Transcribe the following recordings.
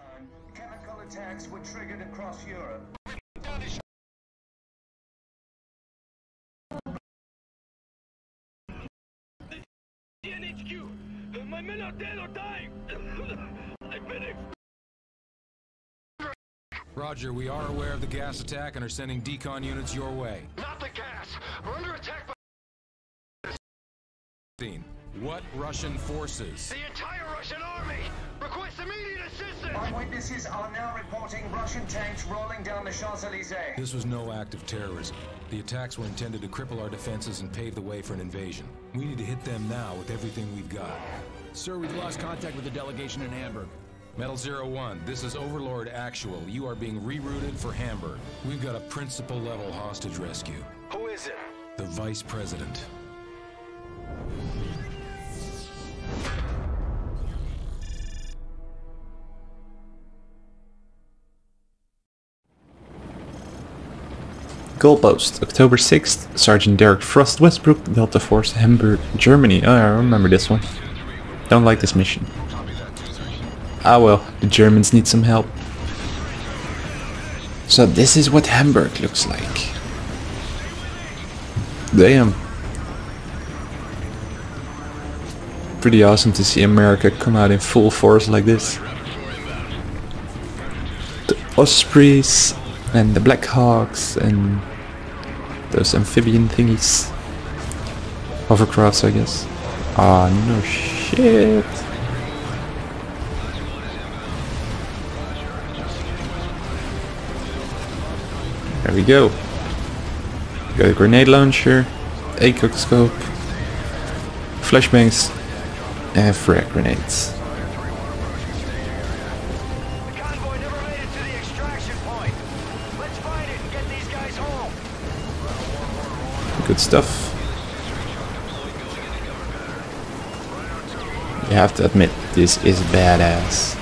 time, chemical attacks were triggered across Europe. HQ! My men are dead or dying! I've been Roger, we are aware of the gas attack and are sending decon units your way. Not the gas! We're under attack by... What Russian forces? The entire Russian army! Request immediate assistance! Eyewitnesses are now reporting Russian tanks rolling down the Champs-Élysées. This was no act of terrorism. The attacks were intended to cripple our defenses and pave the way for an invasion. We need to hit them now with everything we've got. Sir, we've lost contact with the delegation in Hamburg. Metal 01, this is Overlord Actual. You are being rerouted for Hamburg. We've got a principal-level hostage rescue. Who is it? The Vice President. Goalpost, October 6th, Sergeant Derek Frost, Westbrook, Delta Force, Hamburg, Germany. Oh, I remember this one. Don't like this mission. Ah well, the Germans need some help. So this is what Hamburg looks like. Damn. Pretty awesome to see America come out in full force like this. The Ospreys and the Black Hawks and those amphibian thingies. Hovercrafts, I guess. Ah, no shit. There we go. We got a grenade launcher, a cook scope, flashbangs, and frag grenades. Good stuff. You have to admit, this is badass.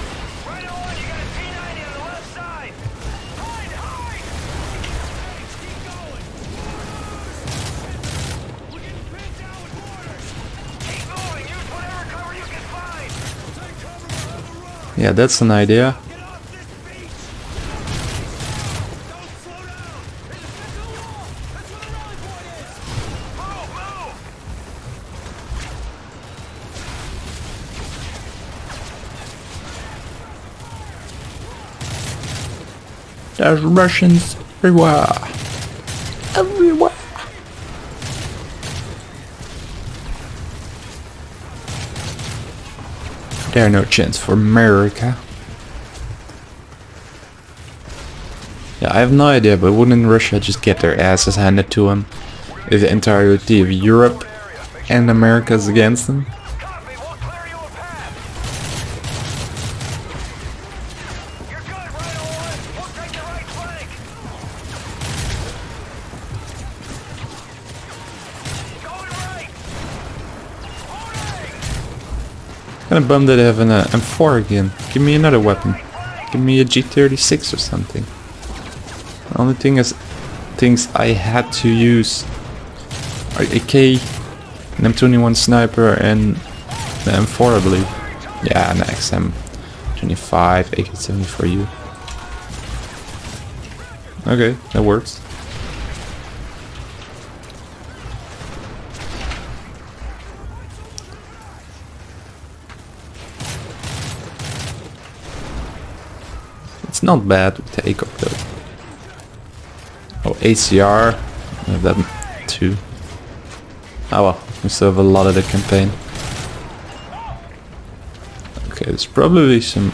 Yeah, that's an idea. There's Russians everywhere. Everywhere. There's no chance for America. Yeah, I have no idea, but wouldn't Russia just get their asses handed to them if the entirety of Europe and America is against them? Kinda bummed that I have an M4 again. Give me another weapon. Give me a G36 or something. The only thing is, things I had to use are AK, an M21 sniper, and the M4, I believe. Yeah, an XM25, AK-74U. Okay, that works. It's not bad with the ACOG though. Oh, ACR. I have that too. Oh well, we still have a lot of the campaign. Okay, there's probably some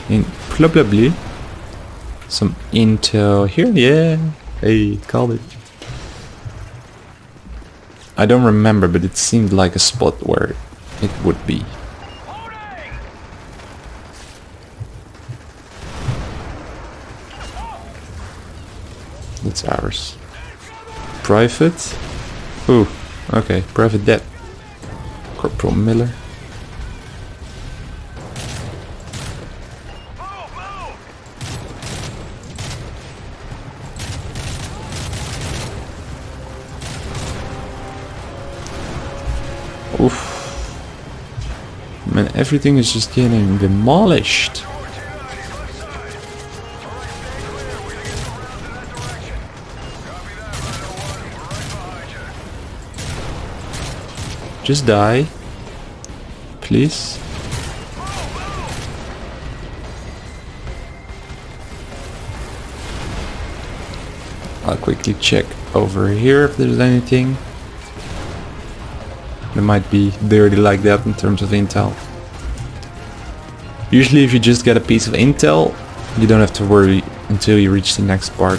some intel here. Yeah, hey, called it. I don't remember, but it seemed like a spot where it would be. It's ours. Private? Ooh, okay, Private Dead. Corporal Miller. Oof. Man, everything is just getting demolished. Just die. Please. I'll quickly check over here if there's anything. They might be dirty like that in terms of intel. Usually if you just get a piece of intel, you don't have to worry until you reach the next part.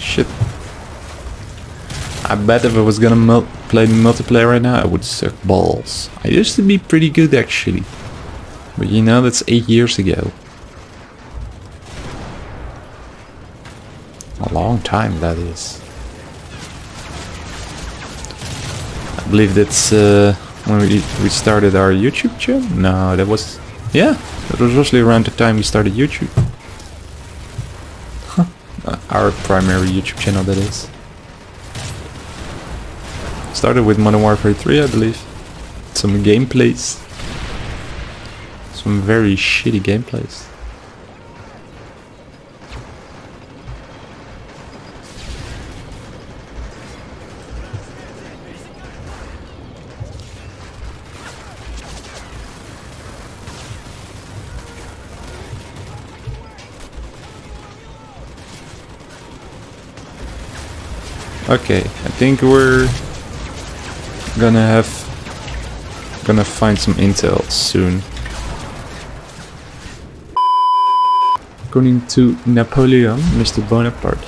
Shit. I bet if I was gonna play multiplayer right now, I would suck balls. I used to be pretty good actually. But you know, that's 8 years ago. A long time, that is. I believe that's when we started our YouTube channel? No, that was... yeah, that was roughly around the time we started YouTube. Our primary YouTube channel, that is. Started with Modern Warfare 3, I believe. Some gameplays. Some very shitty gameplays. Okay, I think we're gonna find some intel soon. According to Napoleon, Mr. Bonaparte,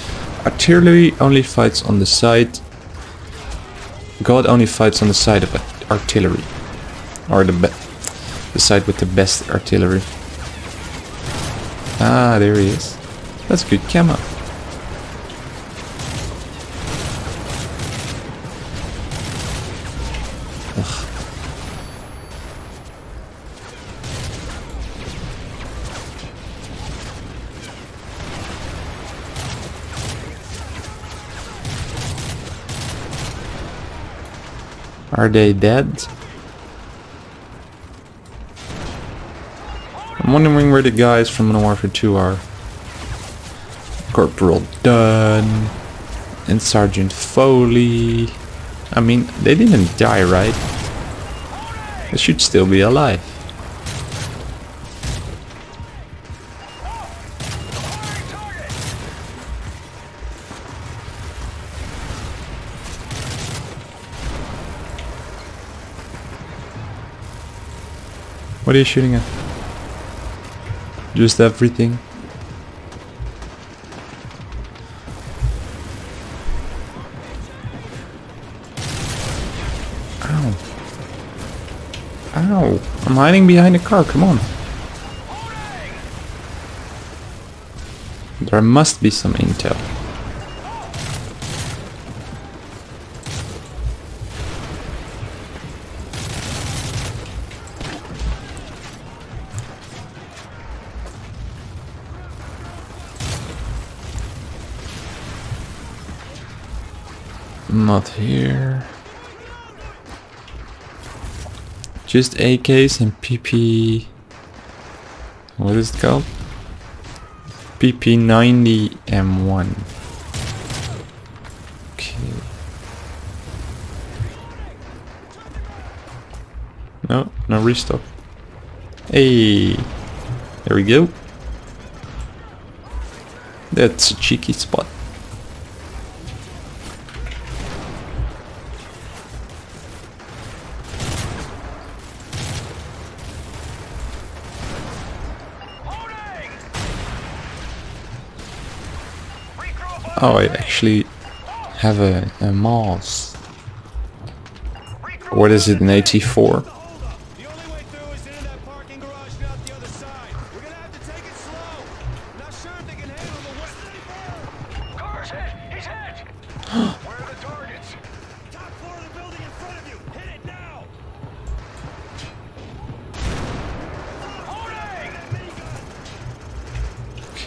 artillery only fights on the side. God only fights on the side of artillery, or the side with the best artillery. Ah, there he is. That's good camo. Are they dead? I'm wondering where the guys from Modern Warfare 2 are. Corporal Dunn and Sergeant Foley. I mean, they didn't die, right? They should still be alive. What are you shooting at? Just everything. Ow. Ow. I'm hiding behind a car, come on. There must be some intel. Not here. Just AKs and PP. What is it called? PP90M1. Okay. No, no restock. Hey, there we go. That's a cheeky spot. Oh, I actually have a Mars. What is it, an 84?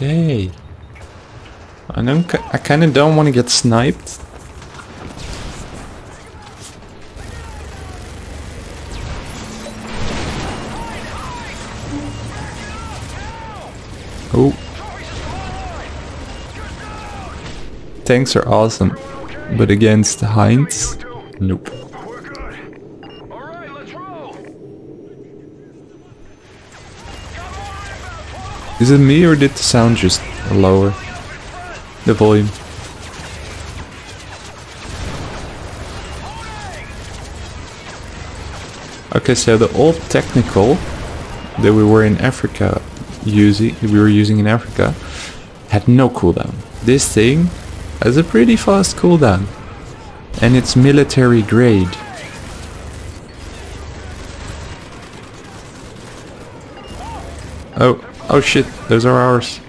Okay. I kind of don't want to get sniped. Oh. Tanks are awesome, but against Heinz, nope. Is it me or did the sound just lower? The volume. Okay, so the old technical that we were in Africa using in Africa had no cooldown. This thing has a pretty fast cooldown, and it's military grade. Oh. Oh shit, those are ours.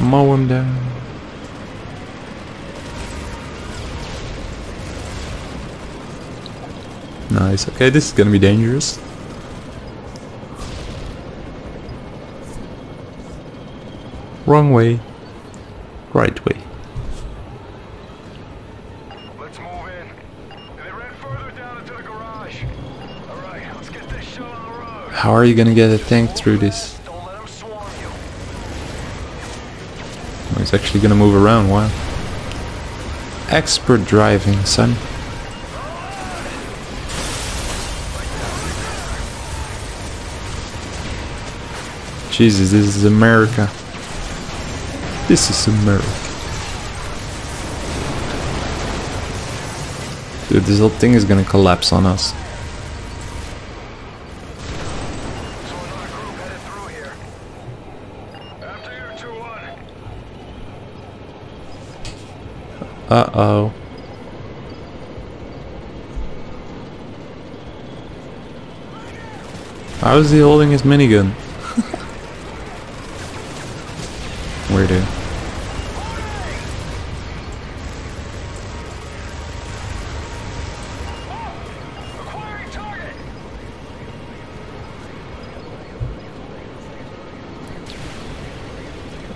Mow them down. Nice, okay, this is gonna be dangerous. Wrong way, right way. How are you gonna get a tank through this? Oh, he's actually gonna move around, wow. Expert driving, son. Jesus, this is America. This is America. Dude, this whole thing is gonna collapse on us. Uh-oh. How is he holding his minigun? Weirdo.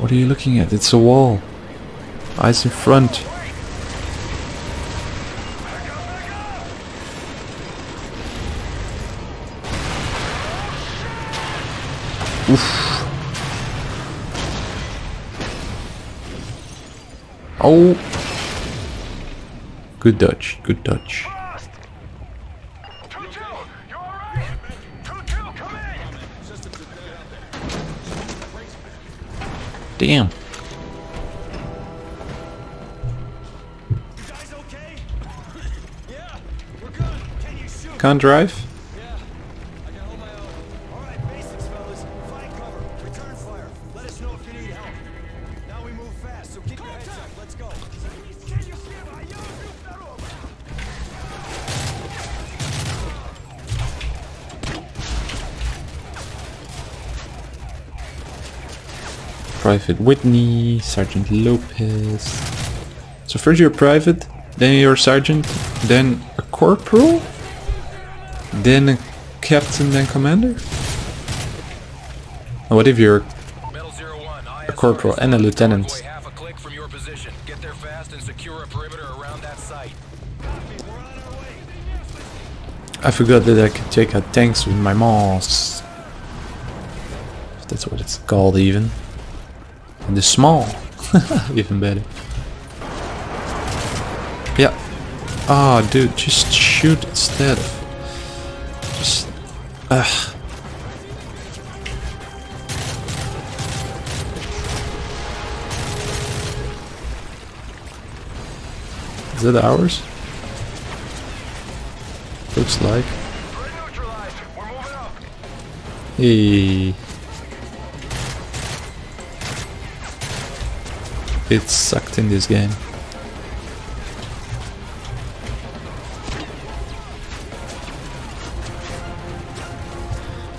What are you looking at? It's a wall. Eyes in front. Oof. Oh, good dodge, good dodge. Damn. Can't drive? Private Whitney, Sergeant Lopez. So first you're a private, then you're a sergeant, then a corporal, then a captain, then commander? And what if you're a corporal and a lieutenant? I forgot that I could take out tanks with my moss. That's what it's called even. And the small, even better. Yeah. Ah, oh, dude, just shoot instead. Just, ugh. Is that ours? Looks like. Hey. It sucked in this game.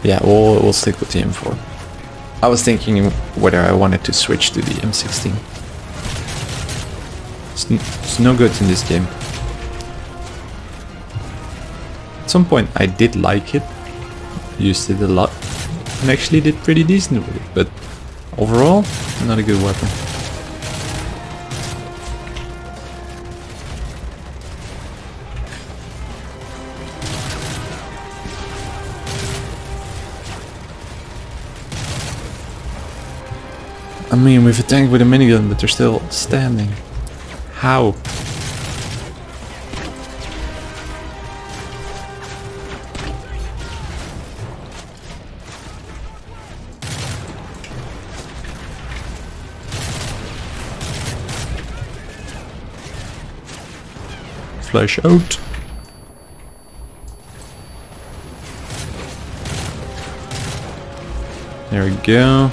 Yeah, we'll stick with the M4. I was thinking whether I wanted to switch to the M16. It's no good in this game. It's some point I did like it, used it a lot, and actually did pretty decent with it, but overall, not a good weapon. I mean, we've attacked with a minigun, but they're still standing. How? Flash out. There we go.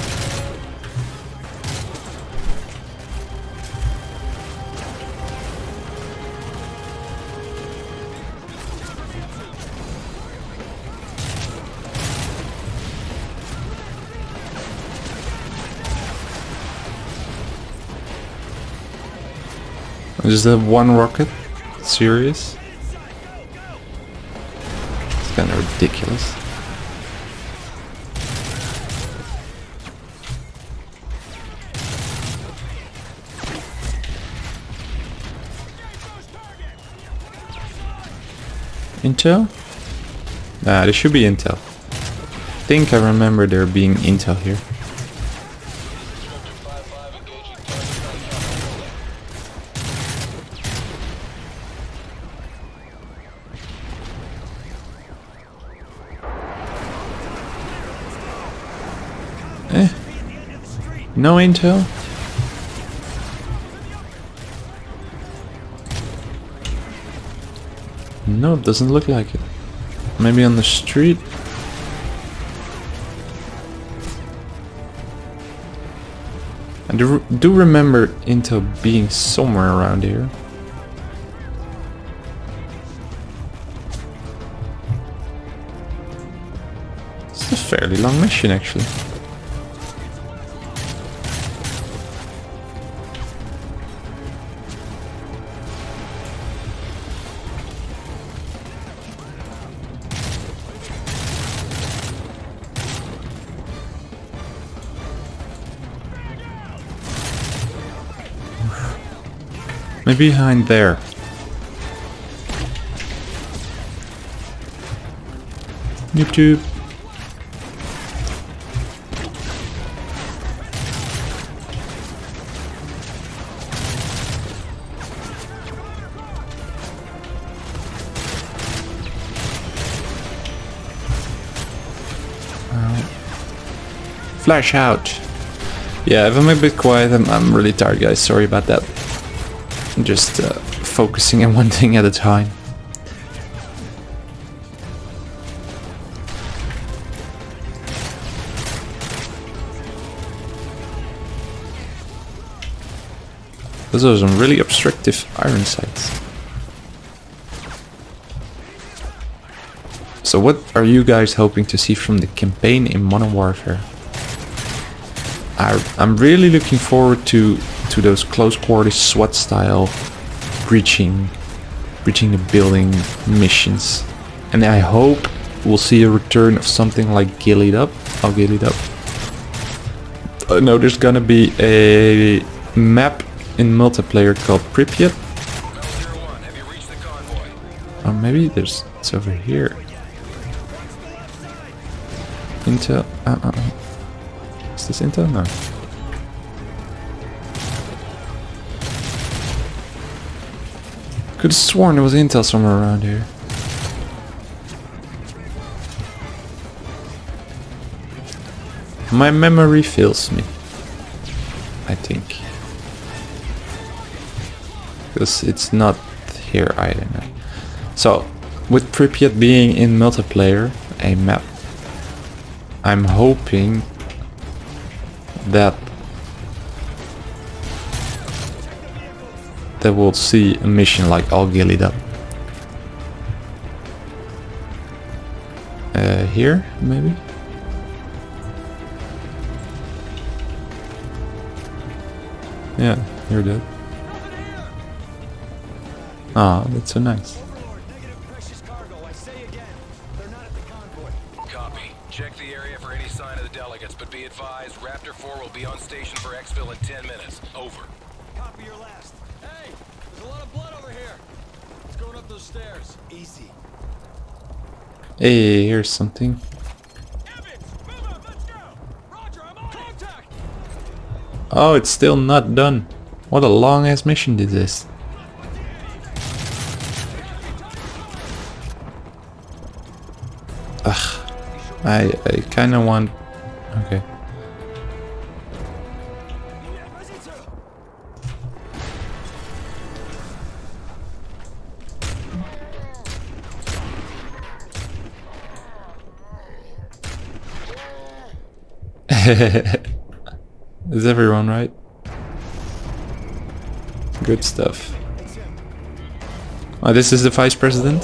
I just have one rocket. Serious? It's kind of ridiculous. Intel? Ah, there should be intel. I think I remember there being intel here. No intel? No, it doesn't look like it. Maybe on the street? I do remember intel being somewhere around here. It's a fairly long mission actually. Maybe behind there. YouTube. Flash out. Yeah, if I'm a bit quiet, I'm really tired, guys. Sorry about that. Just focusing on one thing at a time. Those are some really obstructive iron sights. So what are you guys hoping to see from the campaign in Modern Warfare? I'm really looking forward to those close quarters SWAT style breaching the building missions, and I hope we'll see a return of something like Gillied Up. I'll Gillied Up. I know there's gonna be a map in multiplayer called Pripyat. Or maybe there's, it's over here. Intel. Is this intel? No. Could have sworn there was intel somewhere around here. My memory fails me, I think. Because it's not here either now. So, with Pripyat being in multiplayer, a map, I'm hoping that we'll see a mission like all Gillied Up. Here, maybe? Yeah, here it is. Ah, that's so nice. advised, Raptor 4 will be on station for exfil in 10 minutes. Over. Copy your last. Hey, there's a lot of blood over here. It's going up those stairs. Easy. Hey, here's something. Evans, move up, let's go. Roger, I'm on contact. Oh, it's still not done. What a long ass mission did this. Ugh, I kind of want... Okay. Is everyone right? Good stuff. Oh, this is the vice president?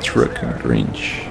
Truck and Grinch.